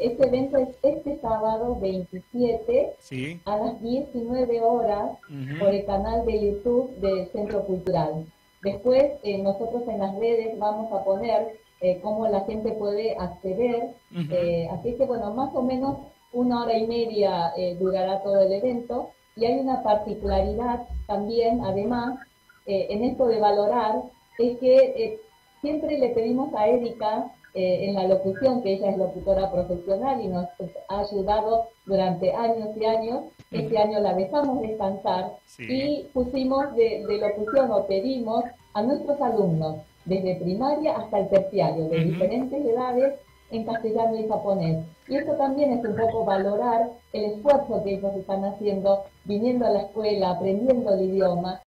Este evento es este sábado 27 sí. a las 19 horas por el canal de YouTube del Centro Cultural. Después nosotros en las redes vamos a poner cómo la gente puede acceder. Así que bueno, más o menos una hora y media durará todo el evento. Y hay una particularidad también, además, en esto de valorar, es que siempre le pedimos a Érica, en la locución, que ella es locutora profesional y nos ha ayudado durante años y años, este año la dejamos descansar y pusimos de locución o pedimos a nuestros alumnos, desde primaria hasta el terciario, de diferentes edades, en castellano y japonés. Y esto también es un poco valorar el esfuerzo que ellos están haciendo, viniendo a la escuela, aprendiendo el idioma,